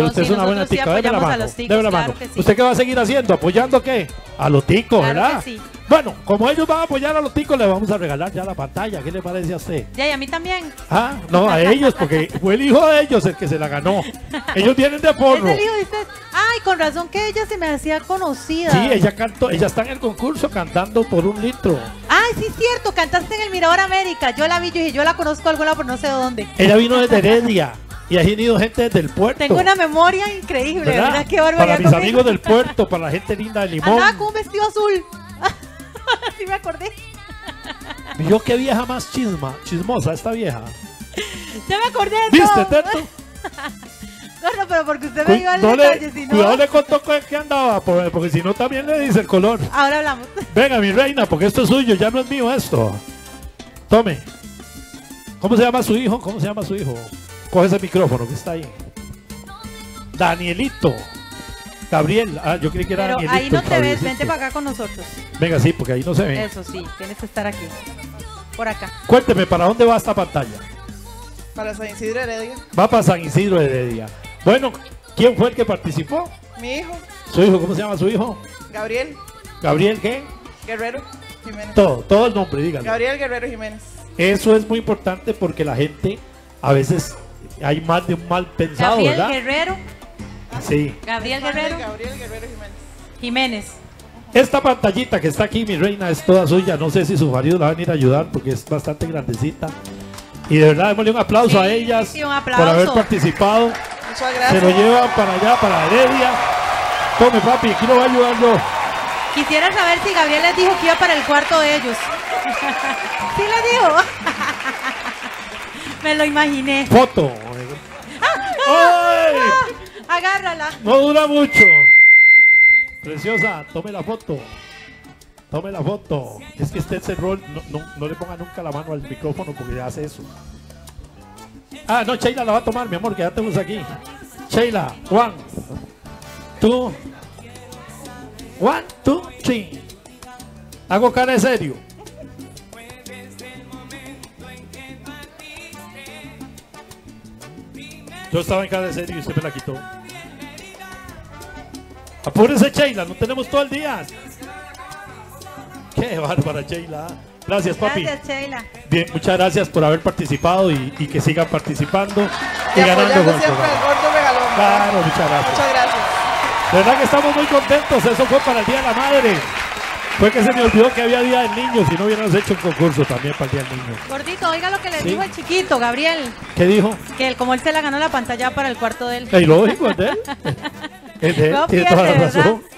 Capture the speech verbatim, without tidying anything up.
Pero no, usted sí, es una buena tica, sí debe la mano, ticos, debe la mano. Claro sí. ¿Usted qué va a seguir haciendo? ¿Apoyando qué? A los ticos, claro, ¿verdad? Sí. Bueno, como ellos van a apoyar a los ticos, les vamos a regalar ya la pantalla. ¿Qué le parece a usted? Ya, y a mí también. Ah, no, a ellos, porque fue el hijo de ellos el que se la ganó. Ellos tienen de porro. ¿Es el hijo de usted? Ay, con razón que ella se me hacía conocida. Sí, ella cantó, ella está en el concurso Cantando por un Litro. Ay, sí es cierto, cantaste en el Mirador América. Yo la vi, yo dije, yo la conozco alguna, pero no sé dónde. Ella vino desde Heredia. Y ahí han ido gente desde el puerto. Tengo una memoria increíble, ¿verdad? ¿Verdad? Qué barbaridad. Para mis conmigo. Amigos del puerto, para la gente linda de Limón. Andaba con un vestido azul. Sí me acordé. Yo qué vieja más chisma, chismosa esta vieja. Ya me acordé de eso. ¿Viste, Teto? No, no, pero porque usted me dio al detalle, si no... Cuidado le contó con el que andaba, porque si no también le dice el color. Ahora hablamos. Venga, mi reina, porque esto es suyo, ya no es mío esto. Tome. ¿Cómo se llama su hijo? ¿Cómo se llama su hijo? Coge ese micrófono que está ahí. Danielito. Gabriel, ah, yo creí que era Pero Danielito. Ahí no te ves, vente para acá con nosotros. Venga, sí, porque ahí no se ve. Eso sí, tienes que estar aquí. Por acá. Cuénteme, ¿para dónde va esta pantalla? Para San Isidro Heredia. Va para San Isidro Heredia. Bueno, ¿quién fue el que participó? Mi hijo. ¿Su hijo? ¿Cómo se llama su hijo? Gabriel. ¿Gabriel qué? Guerrero Jiménez. Todo, todo el nombre, díganlo. Gabriel Guerrero Jiménez. Eso es muy importante porque la gente a veces... Hay más de un mal pensado, Gabriel, ¿verdad? Guerrero. Sí. Gabriel Guerrero. Gabriel Guerrero Jiménez. Jiménez. Esta pantallita que está aquí, mi reina, es toda suya. No sé si sus maridos la van a ir a ayudar porque es bastante grandecita. Y de verdad, démosle un aplauso sí, a ellas sí, un aplauso. por haber participado. Muchas gracias. Se lo llevan para allá, para Heredia. Tome, papi, aquí lo va ayudando. Quisiera saber si Gabriel les dijo que iba para el cuarto de ellos. ¿Sí les dijo? Me lo imaginé. Foto. ¡Ay! Agárrala. No dura mucho. Preciosa, tome la foto. Tome la foto. Es que usted se rol, no, no, no le ponga nunca la mano al micrófono porque ya hace eso. Ah, no, Sheila la va a tomar, mi amor, quédate aquí. Sheila, one, two, one, two, three. Hago cara de serio. Yo estaba en cara de serio y usted me la quitó. Apúrese, Sheila, no tenemos todo el día. Qué bárbara, Sheila. Gracias, papi. Gracias, Sheila. Bien, muchas gracias por haber participado y, y que sigan participando y, y ganando con el Gordo Regalón. Claro, muchas gracias. Muchas gracias. De verdad que estamos muy contentos. Eso fue para el Día de la Madre. Fue que se me olvidó que había Día del Niño, si no hubiéramos hecho un concurso también para el Día del Niño. Gordito, oiga lo que le ¿Sí? dijo el chiquito, Gabriel. ¿Qué dijo? Que él, como él se la ganó la pantalla para el cuarto de él. Es lógico, es de él. Es de él, no tiene pierde, toda la razón. ¿Verdad?